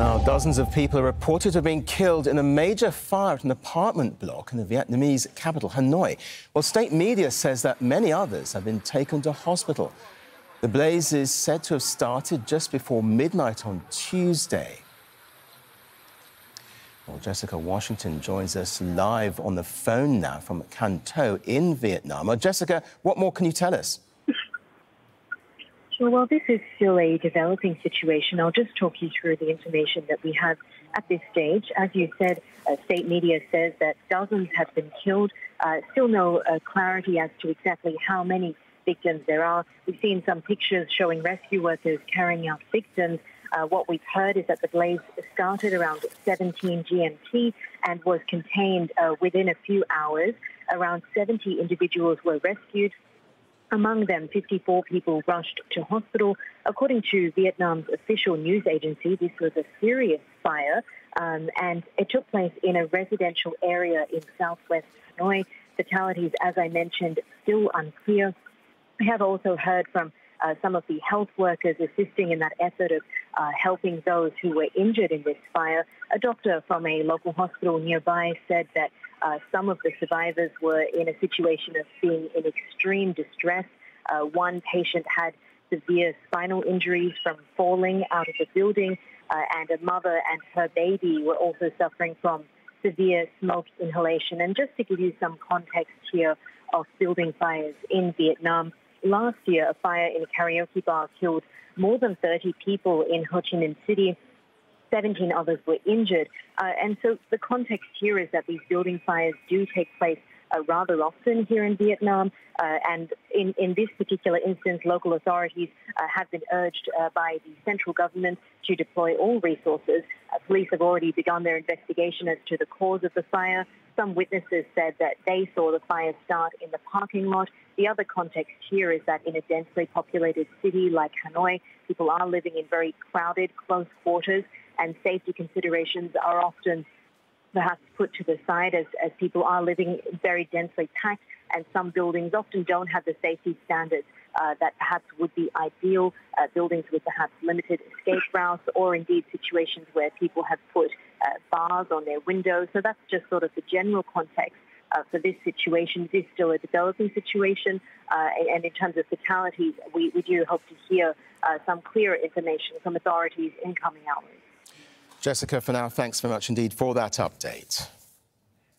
Now, dozens of people are reported to have been killed in a major fire at an apartment block in the Vietnamese capital, Hanoi. Well, state media says that many others have been taken to hospital. The blaze is said to have started just before midnight on Tuesday. Well, Jessica Washington joins us live on the phone now from Can Tho in Vietnam. Well, Jessica, what more can you tell us? Well, this is still a developing situation. I'll just talk you through the information that we have at this stage. As you said, state media says that dozens have been killed. Still no clarity as to exactly how many victims there are. We've seen some pictures showing rescue workers carrying out victims. What we've heard is that the blaze started around 17 GMT and was contained within a few hours. Around 70 individuals were rescued. Among them, 54 people rushed to hospital. According to Vietnam's official news agency, this was a serious fire, and it took place in a residential area in southwest Hanoi. Fatalities, as I mentioned, still unclear. We have also heard from some of the health workers assisting in that effort of helping those who were injured in this fire. A doctor from a local hospital nearby said that some of the survivors were in a situation of being in extreme distress. One patient had severe spinal injuries from falling out of the building, and a mother and her baby were also suffering from severe smoke inhalation. And just to give you some context here of building fires in Vietnam, last year a fire in a karaoke bar killed more than 30 people in Ho Chi Minh City. 17 others were injured. And so the context here is that these building fires do take place rather often here in Vietnam. And in this particular instance, local authorities have been urged by the central government to deploy all resources. Police have already begun their investigation as to the cause of the fire. Some witnesses said that they saw the fire start in the parking lot. The other context here is that in a densely populated city like Hanoi, people are living in very crowded, close quarters, and safety considerations are often perhaps put to the side as people are living very densely packed, and some buildings often don't have the safety standards that perhaps would be ideal, buildings with perhaps limited escape routes, or indeed situations where people have put bars on their windows. So that's just sort of the general context for this situation. It is still a developing situation, and in terms of fatalities, we do hope to hear some clearer information from authorities in coming hours. Jessica, for now, thanks very much indeed for that update.